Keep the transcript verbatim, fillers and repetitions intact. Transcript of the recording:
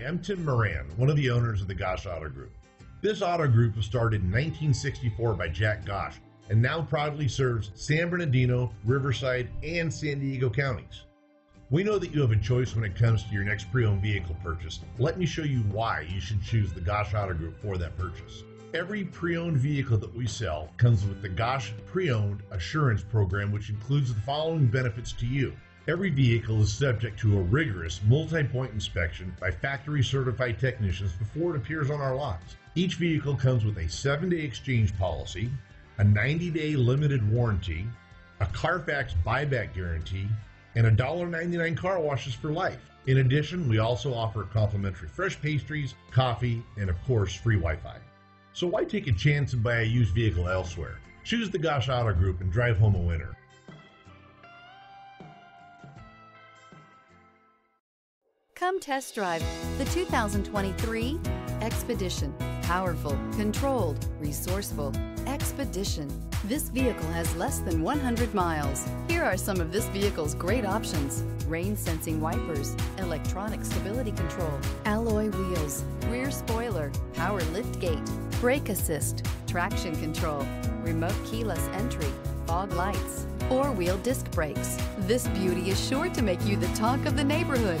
Hi, I'm Tim Moran, one of the owners of the Gosch Auto Group. This auto group was started in nineteen sixty-four by Jack Gosch and now proudly serves San Bernardino, Riverside, and San Diego counties. We know that you have a choice when it comes to your next pre-owned vehicle purchase. Let me show you why you should choose the Gosch Auto Group for that purchase. Every pre-owned vehicle that we sell comes with the Gosch Pre-Owned Assurance Program, which includes the following benefits to you. Every vehicle is subject to a rigorous multi-point inspection by factory certified technicians before it appears on our lots. Each vehicle comes with a seven-day exchange policy, a ninety-day limited warranty, a Carfax buyback guarantee, and one dollar ninety-nine car washes for life. In addition, we also offer complimentary fresh pastries, coffee, and of course, free Wi-Fi. So why take a chance and buy a used vehicle elsewhere? Choose the Gosch Auto Group and drive home a winner. Come test drive the two thousand twenty-three Expedition. Powerful, controlled, resourceful. Expedition. This vehicle has less than one hundred miles. Here are some of this vehicle's great options: rain sensing wipers, electronic stability control, alloy wheels, rear spoiler, power lift gate, brake assist, traction control, remote keyless entry, fog lights, four-wheel disc brakes. This beauty is sure to make you the talk of the neighborhood.